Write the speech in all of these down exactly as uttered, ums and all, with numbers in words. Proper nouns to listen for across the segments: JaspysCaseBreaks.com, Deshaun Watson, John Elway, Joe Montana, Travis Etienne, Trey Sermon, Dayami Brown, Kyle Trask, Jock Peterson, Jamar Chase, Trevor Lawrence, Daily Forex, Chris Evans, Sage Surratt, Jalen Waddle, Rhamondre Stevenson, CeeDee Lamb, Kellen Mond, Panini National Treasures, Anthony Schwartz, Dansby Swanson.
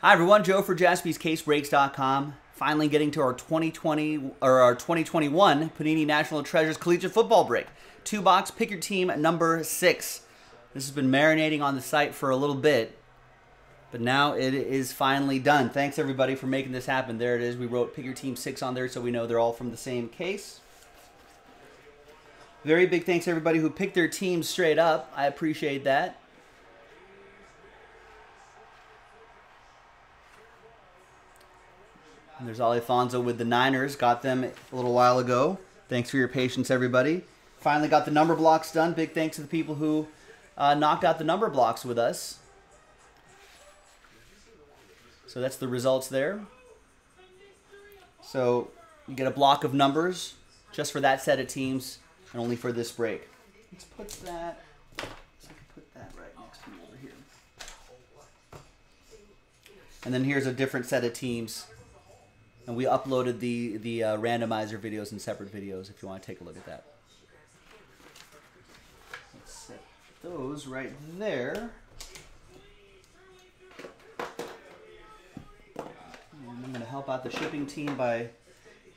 Hi everyone, Joe for Jaspys Case Breaks dot com. Finally getting to our twenty twenty or our twenty twenty-one Panini National Treasures Collegiate Football break. Two box, pick your team number six. This has been marinating on the site for a little bit, but now it is finally done. Thanks everybody for making this happen. There it is. We wrote pick your team six on there so we know they're all from the same case. Very big thanks to everybody who picked their teams straight up. I appreciate that. And there's Alfonso with the Niners. Got them a little while ago. Thanks for your patience, everybody. Finally got the number blocks done. Big thanks to the people who uh, knocked out the number blocks with us. So that's the results there. So you get a block of numbers just for that set of teams and only for this break. Let's put that, so I can put that right next to me over here. And then here's a different set of teams. And we uploaded the, the uh, randomizer videos in separate videos if you want to take a look at that. Let's set those right there. And I'm going to help out the shipping team by,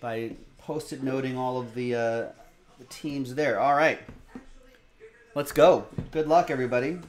by post-it noting all of the, uh, the teams there. All right. Let's go. Good luck, everybody.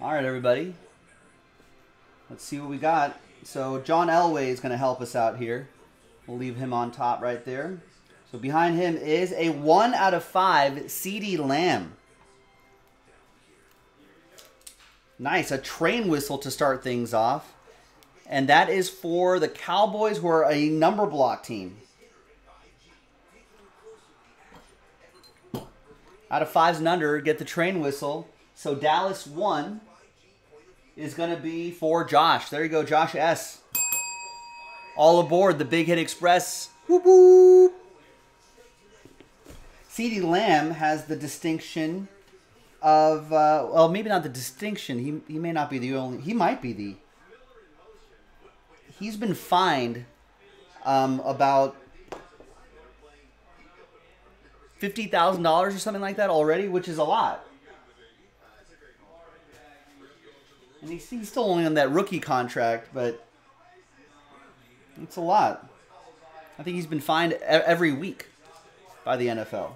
All right, everybody. Let's see what we got. So John Elway is going to help us out here. We'll leave him on top right there. So behind him is a one out of five CeeDee Lamb. Nice, a train whistle to start things off. And that is for the Cowboys, who are a number block team. Out of fives and under, get the train whistle. So Dallas one is going to be for Josh. There you go, Josh S. All aboard the Big Hit Express. Whoop, whoop. CeeDee Lamb has the distinction of, uh, well, maybe not the distinction. He, he may not be the only, he might be the, he's been fined um, about fifty thousand dollars or something like that already, which is a lot. And he's, he's still only on that rookie contract, but it's a lot. I think he's been fined every week by the N F L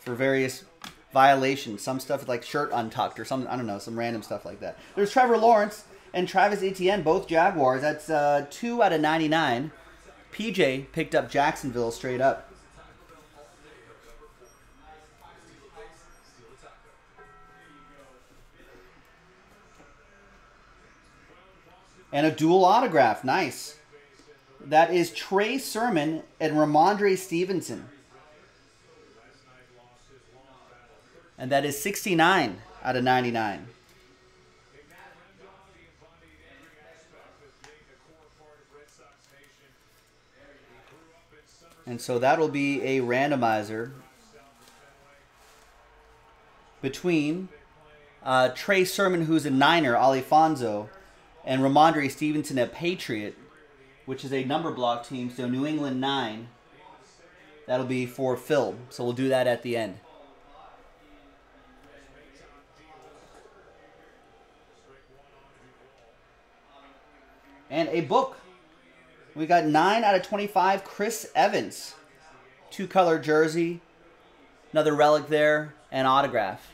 for various violations. Some stuff like shirt untucked or some, I don't know, some random stuff like that. There's Trevor Lawrence and Travis Etienne, both Jaguars. That's uh, two out of ninety-nine. P J picked up Jacksonville straight up. And a dual autograph. Nice. That is Trey Sermon and Rhamondre Stevenson. And that is sixty-nine out of ninety-nine. And so that will be a randomizer between uh, Trey Sermon, who's a Niner, Alfonso, and Rhamondre Stevenson, a Patriot, which is a number block team, so New England nine. That'll be for Phil, so we'll do that at the end. And a book. We got nine out of twenty-five, Chris Evans. Two-color jersey, another relic there, and autograph.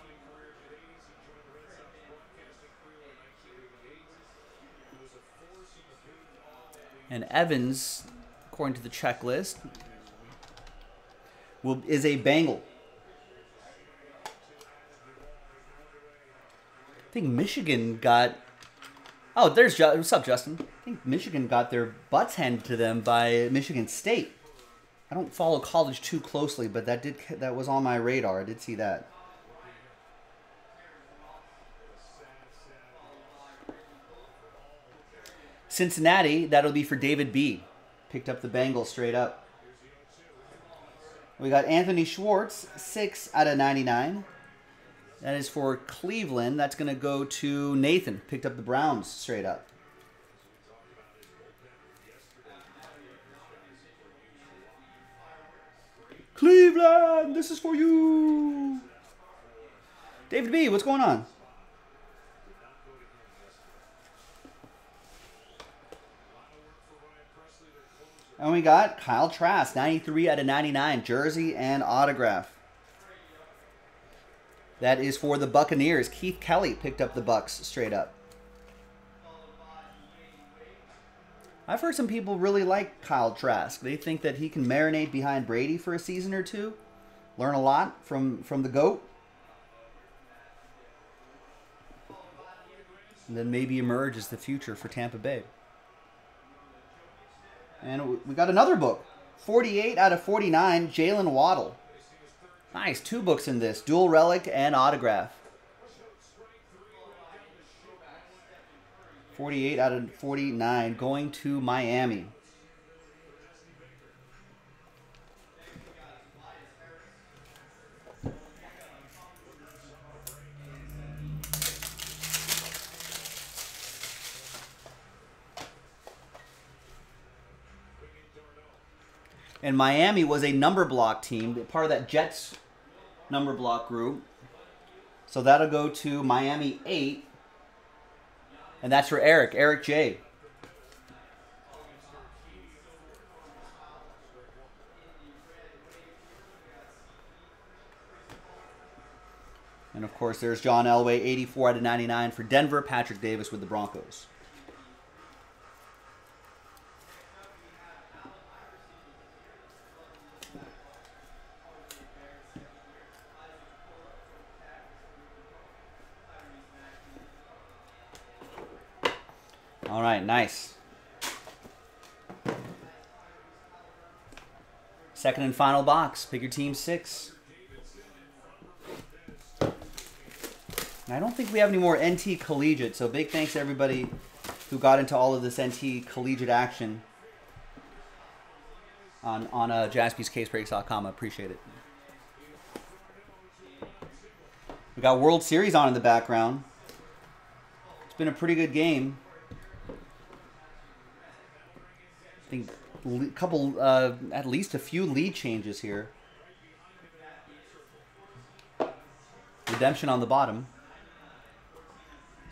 And Evans, according to the checklist, will, is a Bengal. I think Michigan got... Oh, there's... Ju what's up, Justin? I think Michigan got their butts handed to them by Michigan State. I don't follow college too closely, but that did that was on my radar. I did see that. Cincinnati, that'll be for David B. Picked up the Bengals straight up. We got Anthony Schwartz, six out of ninety-nine. That is for Cleveland. That's going to go to Nathan. Picked up the Browns straight up. Cleveland, this is for you. David B, what's going on? And we got Kyle Trask, ninety-three out of ninety-nine, jersey and autograph. That is for the Buccaneers. Keith Kelly picked up the Bucks straight up. I've heard some people really like Kyle Trask. They think that he can marinate behind Brady for a season or two, learn a lot from, from the GOAT, and then maybe emerge as the future for Tampa Bay. And we got another book, forty-eight out of forty-nine, Jalen Waddle. Nice, two books in this, dual relic and autograph. forty-eight out of forty-nine, going to Miami. And Miami was a number block team, part of that Jets number block group. So that'll go to Miami eight. And that's for Eric, Eric J. And of course, there's John Elway, eighty-four out of ninety-nine for Denver, Patrick Davis with the Broncos. All right, nice. Second and final box. Pick your team six. And I don't think we have any more N T Collegiate, so big thanks to everybody who got into all of this N T Collegiate action on, on uh, Jaspys Case Breaks dot com. I appreciate it. We got World Series on in the background. It's been a pretty good game. I think a couple, uh, at least a few lead changes here. Redemption on the bottom.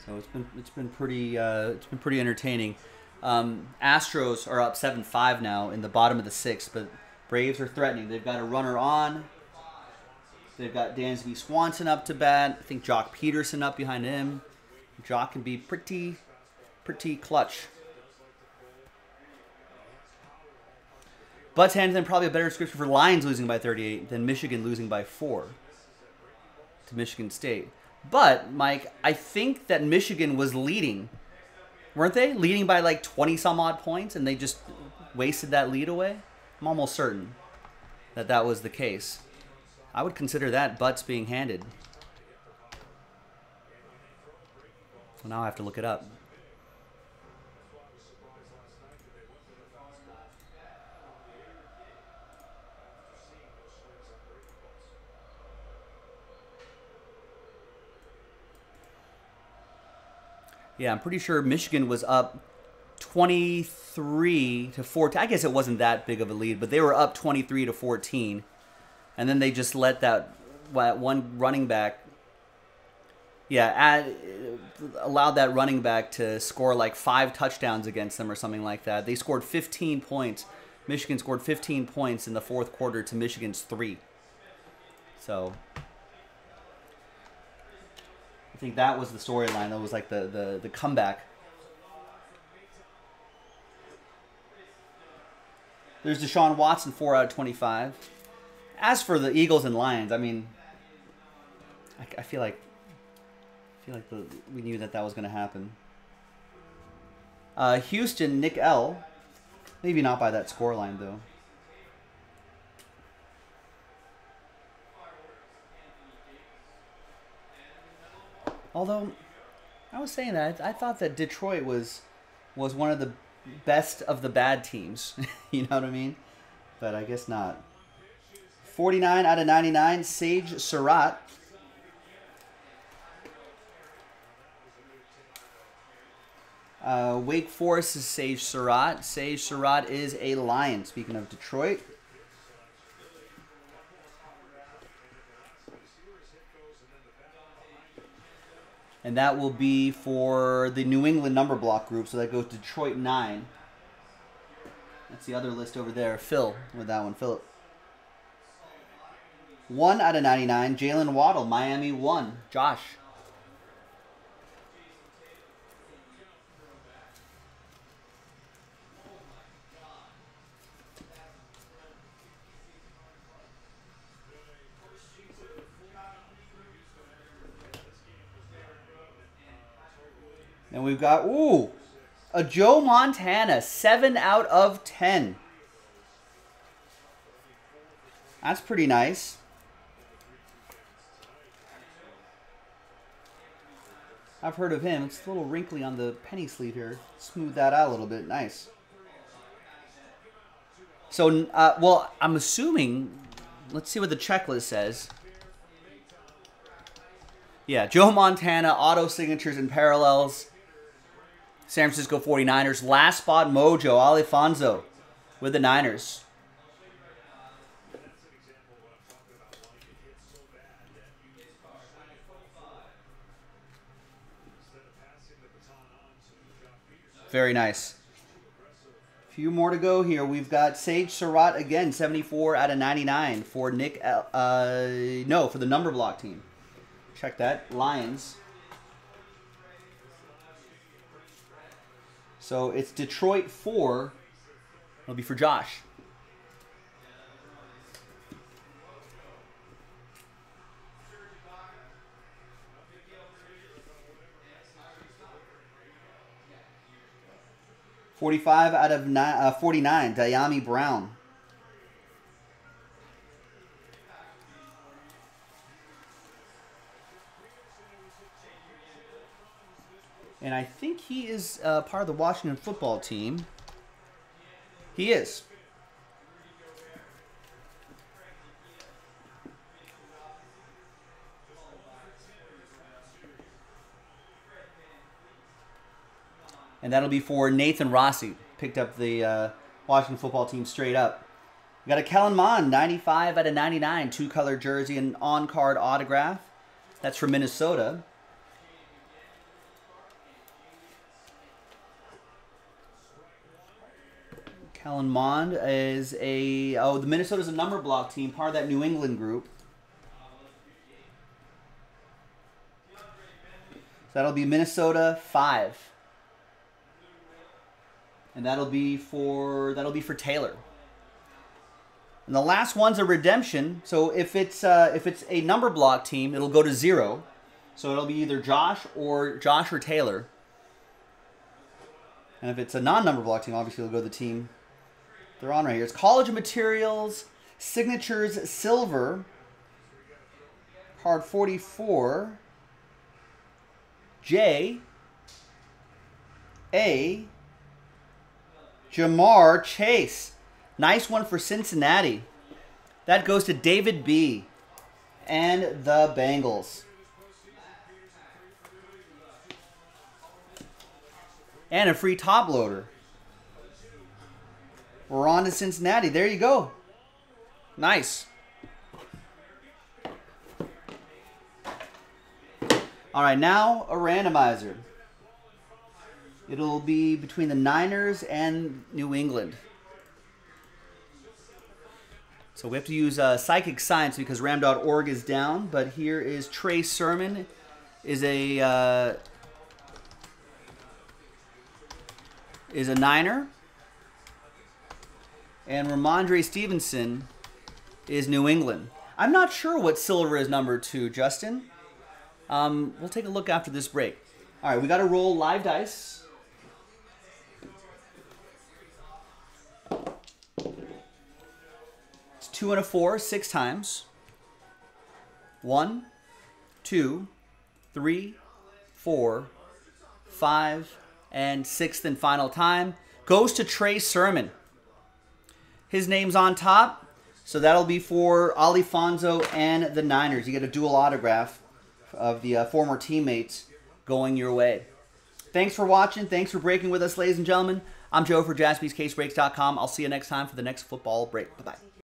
So it's been it's been pretty uh, it's been pretty entertaining. Um, Astros are up seven five now in the bottom of the sixth, but Braves are threatening. They've got a runner on. They've got Dansby Swanson up to bat. I think Jock Peterson up behind him. Jock can be pretty pretty clutch. Butts Hands, then probably a better description for Lions losing by thirty-eight than Michigan losing by four to Michigan State. But, Mike, I think that Michigan was leading. Weren't they? Leading by like twenty some odd points, and they just wasted that lead away? I'm almost certain that that was the case. I would consider that Butts being handed. Well, now I have to look it up. Yeah, I'm pretty sure Michigan was up twenty-three to fourteen. I guess it wasn't that big of a lead, but they were up twenty-three to fourteen. And then they just let that one running back, yeah, add, allowed that running back to score like five touchdowns against them or something like that. They scored fifteen points. Michigan scored fifteen points in the fourth quarter to Michigan's three. So I think that was the storyline. That was like the, the, the comeback. There's Deshaun Watson, four out of twenty-five. As for the Eagles and Lions, I mean, I, I feel like, I feel like the, we knew that that was going to happen. Uh, Houston, Nick L. Maybe not by that scoreline, though. Although, I was saying that, I thought that Detroit was was one of the best of the bad teams. You know what I mean? But I guess not. forty-nine out of ninety-nine, Sage Surratt. Uh, Wake Forest is Sage Surratt. Sage Surratt is a Lion, speaking of Detroit. And that will be for the New England number block group, so that goes Detroit nine. That's the other list over there. Phil with that one, Philip. one out of ninety-nine, Jalen Waddle, Miami one, Josh. And we've got, ooh, a Joe Montana, seven out of ten. That's pretty nice. I've heard of him. It's a little wrinkly on the penny sleeve here. Smooth that out a little bit. Nice. So, uh, well, I'm assuming, let's see what the checklist says. Yeah, Joe Montana, auto signatures and parallels. San Francisco forty-niners. Last spot, Mojo, Alifonso with the Niners. Very nice. A few more to go here. We've got Sage Surratt again, seventy-four out of ninety-nine for Nick, uh, no, for the number block team. Check that, Lions. So it's Detroit four. It'll be for Josh. forty-five out of forty-nine, Dayami Brown. And I think he is uh, part of the Washington football team. He is. And that'll be for Nathan Rossi. Picked up the uh, Washington football team straight up. We got a Kellen Mond, ninety-five out of ninety-nine. Two-color jersey and on-card autograph. That's for Minnesota. Kellen Mond is a... Oh, the Minnesota's a number block team, part of that New England group. So that'll be Minnesota five. And that'll be for that'll be for Taylor. And the last one's a redemption. So if it's uh, if it's a number block team, it'll go to zero. So it'll be either Josh or Josh or Taylor. And if it's a non-number block team, obviously it'll go to the team they're on right here. It's College Materials, Signatures, Silver, card forty-four, J, A, Jamar Chase. Nice one for Cincinnati. That goes to David B. and the Bengals. And a free top loader. We're on to Cincinnati. There you go. Nice. All right, now a randomizer. It'll be between the Niners and New England. So we have to use uh, Psychic Science because ram dot org is down. But here is Trey Sermon. Is a... Uh, is a Niner, and Rhamondre Stevenson is New England. I'm not sure what silver is number two, Justin. Um, we'll take a look after this break. All right, we got to roll live dice. It's two and a four, six times. One, two, three, four, five, And sixth and final time goes to Trey Sermon. His name's on top. So that'll be for Alifonso and the Niners. You get a dual autograph of the uh, former teammates going your way. Thanks for watching. Thanks for breaking with us, ladies and gentlemen. I'm Joe for Jaspys Case Breaks dot com. I'll see you next time for the next football break. Bye-bye.